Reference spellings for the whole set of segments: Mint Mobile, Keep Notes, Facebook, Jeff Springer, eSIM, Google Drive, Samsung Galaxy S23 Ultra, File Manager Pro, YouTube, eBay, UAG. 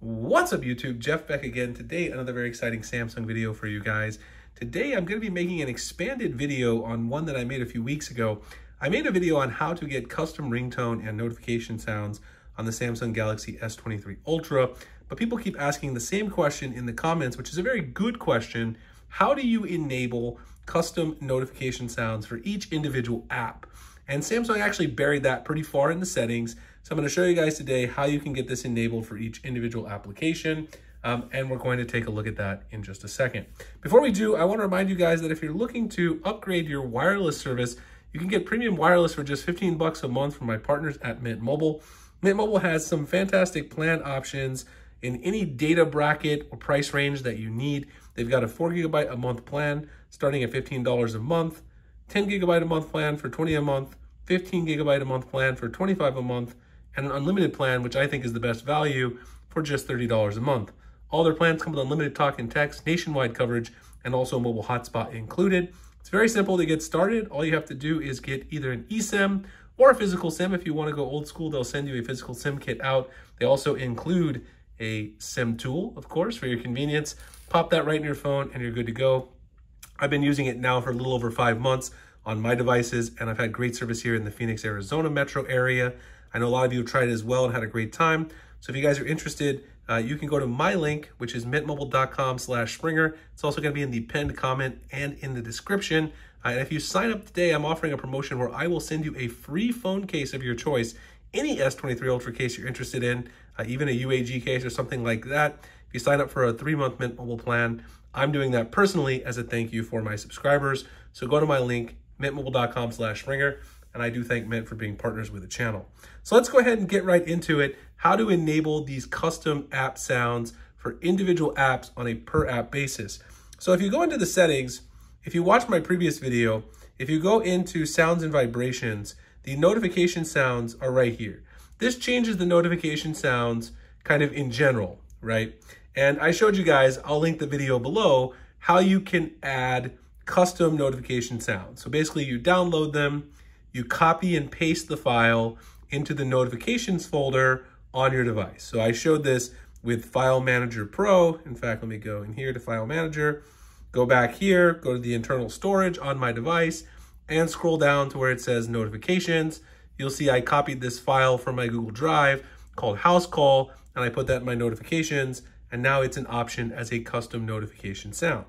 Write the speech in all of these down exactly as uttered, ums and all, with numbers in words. What's up, YouTube? Jeff back again. Today, another very exciting Samsung video for you guys. Today, I'm going to be making an expanded video on one that I made a few weeks ago. I made a video on how to get custom ringtone and notification sounds on the Samsung Galaxy S twenty-three Ultra, but people keep asking the same question in the comments, which is a very good question. How do you enable custom notification sounds for each individual app? And Samsung actually buried that pretty far in the settings. So I'm going to show you guys today how you can get this enabled for each individual application. Um, and we're going to take a look at that in just a second. Before we do, I want to remind you guys that if you're looking to upgrade your wireless service, you can get premium wireless for just fifteen bucks a month from my partners at Mint Mobile. Mint Mobile has some fantastic plan options in any data bracket or price range that you need. They've got a four gigabyte a month plan starting at fifteen dollars a month, ten gigabyte a month plan for twenty a month, fifteen gigabyte a month plan for twenty-five a month, and an unlimited plan, which I think is the best value, for just thirty dollars a month. All their plans come with unlimited talk and text, nationwide coverage, and also a mobile hotspot included. It's very simple to get started. All you have to do is get either an eSIM or a physical SIM. If you want to go old school, they'll send you a physical SIM kit out. They also include a SIM tool, of course, for your convenience. Pop that right in your phone and you're good to go. I've been using it now for a little over five months on my devices, and I've had great service here in the Phoenix, Arizona metro area. I know a lot of you have tried it as well and had a great time. So if you guys are interested, uh, you can go to my link, which is mintmobile.com slash Springer. It's also going to be in the pinned comment and in the description. Uh, and if you sign up today, I'm offering a promotion where I will send you a free phone case of your choice, any S twenty-three Ultra case you're interested in, uh, even a U A G case or something like that. If you sign up for a three-month Mint Mobile plan, I'm doing that personally as a thank you for my subscribers. So go to my link, mintmobile.com slash Springer, and I do thank Mint for being partners with the channel. So let's go ahead and get right into it. How to enable these custom app sounds for individual apps on a per app basis. So if you go into the settings, if you watch my previous video, if you go into sounds and vibrations, the notification sounds are right here. This changes the notification sounds kind of in general, right? And I showed you guys, I'll link the video below, how you can add custom notification sounds. So basically you download them, you copy and paste the file into the notifications folder on your device. So I showed this with File Manager Pro. In fact, let me go in here to File Manager, go back here, go to the internal storage on my device, and scroll down to where it says notifications. You'll see I copied this file from my Google Drive called House Call, and I put that in my notifications, and now it's an option as a custom notification sound.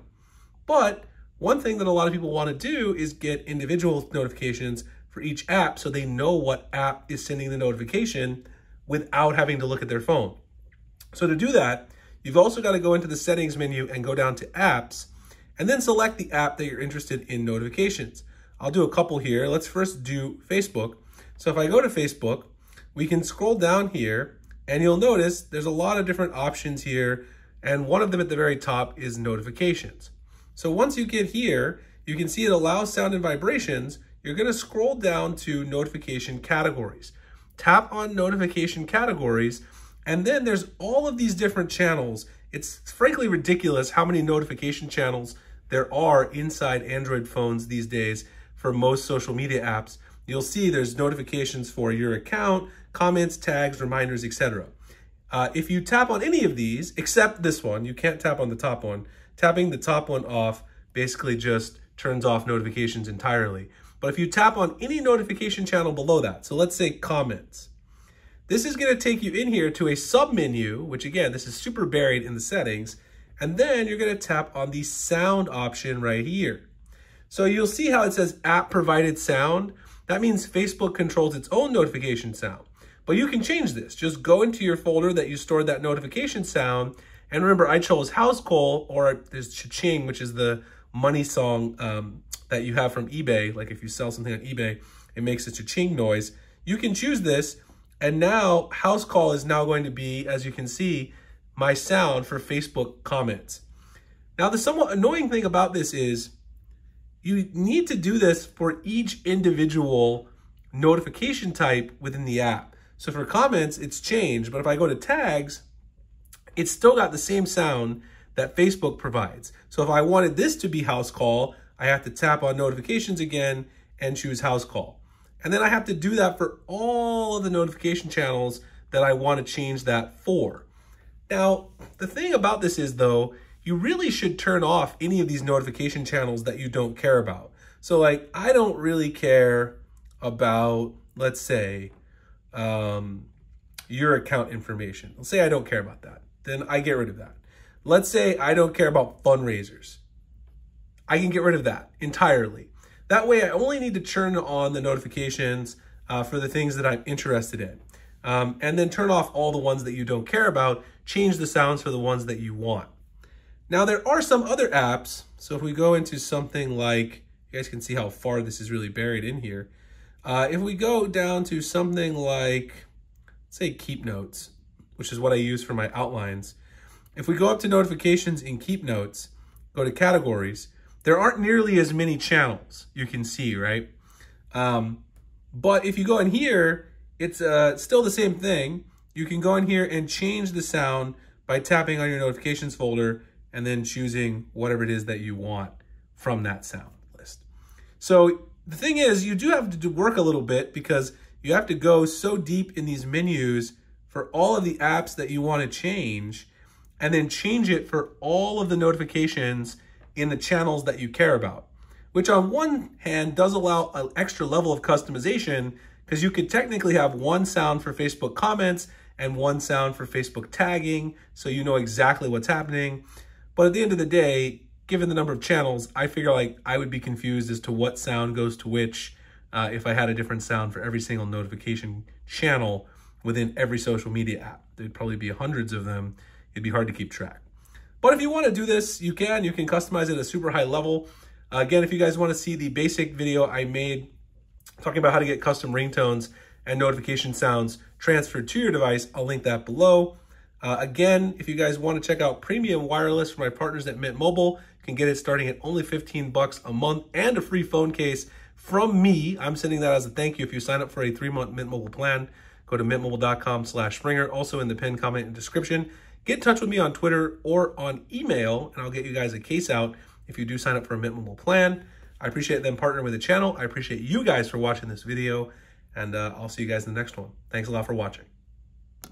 But one thing that a lot of people want to do is get individual notifications for each app so they know what app is sending the notification without having to look at their phone. So to do that, you've also got to go into the settings menu and go down to apps, and then select the app that you're interested in notifications. I'll do a couple here. Let's first do Facebook. So if I go to Facebook, we can scroll down here and you'll notice there's a lot of different options here, and one of them at the very top is notifications. So once you get here, you can see it allows sound and vibrations. You're going to scroll down to notification categories. Tap on notification categories, and then there's all of these different channels. It's frankly ridiculous how many notification channels there are inside Android phones these days for most social media apps. You'll see there's notifications for your account, comments, tags, reminders, et cetera. Uh, if you tap on any of these, except this one, you can't tap on the top one. Tapping the top one off basically just turns off notifications entirely. But if you tap on any notification channel below that, so let's say comments, this is going to take you in here to a sub-menu, which again, this is super buried in the settings, and then you're going to tap on the sound option right here. So you'll see how it says app provided sound. That means Facebook controls its own notification sound. But you can change this. Just go into your folder that you stored that notification sound, and remember I chose House Call, or there's Cha-Ching, which is the money song um, that you have from eBay. Like if you sell something on eBay, it makes a cha-ching noise. You can choose this, and now House Call is now going to be, as you can see, my sound for Facebook comments. Now the somewhat annoying thing about this is you need to do this for each individual notification type within the app. So for comments, it's changed, but if I go to tags, it's still got the same sound that Facebook provides. So if I wanted this to be House Call, I have to tap on notifications again and choose House Call. And then I have to do that for all of the notification channels that I want to change that for. Now, the thing about this is, though, you really should turn off any of these notification channels that you don't care about. So, like, I don't really care about, let's say, um, your account information. Let's say I don't care about that. Then I get rid of that. Let's say I don't care about fundraisers. I can get rid of that entirely. That way, I only need to turn on the notifications uh, for the things that I'm interested in. Um, and then turn off all the ones that you don't care about. Change the sounds for the ones that you want. Now, there are some other apps. So if we go into something like, you guys can see how far this is really buried in here. Uh, if we go down to something like, say, Keep Notes, which is what I use for my outlines. If we go up to notifications in Keep Notes, go to categories, there aren't nearly as many channels you can see, right? Um, but if you go in here, it's uh, still the same thing. You can go in here and change the sound by tapping on your notifications folder and then choosing whatever it is that you want from that sound list. So the thing is, you do have to do work a little bit because you have to go so deep in these menus for all of the apps that you want to change and then change it for all of the notifications in the channels that you care about, which on one hand does allow an extra level of customization because you could technically have one sound for Facebook comments and one sound for Facebook tagging, so you know exactly what's happening. But at the end of the day, given the number of channels, I figure like I would be confused as to what sound goes to which uh, if I had a different sound for every single notification channel within every social media app. There'd probably be hundreds of them. It'd be hard to keep track. But if you want to do this, you can. You can customize it at a super high level. Uh, again, if you guys want to see the basic video I made talking about how to get custom ringtones and notification sounds transferred to your device, I'll link that below. Uh, again, if you guys want to check out premium wireless for my partners at Mint Mobile, you can get it starting at only fifteen bucks a month and a free phone case from me. I'm sending that as a thank you if you sign up for a three-month Mint Mobile plan. Go to mint mobile dot com slash Springer. Also in the pinned comment and description. Get in touch with me on Twitter or on email, and I'll get you guys a case out if you do sign up for a Mint Mobile plan. I appreciate them partnering with the channel. I appreciate you guys for watching this video, and uh, I'll see you guys in the next one. Thanks a lot for watching.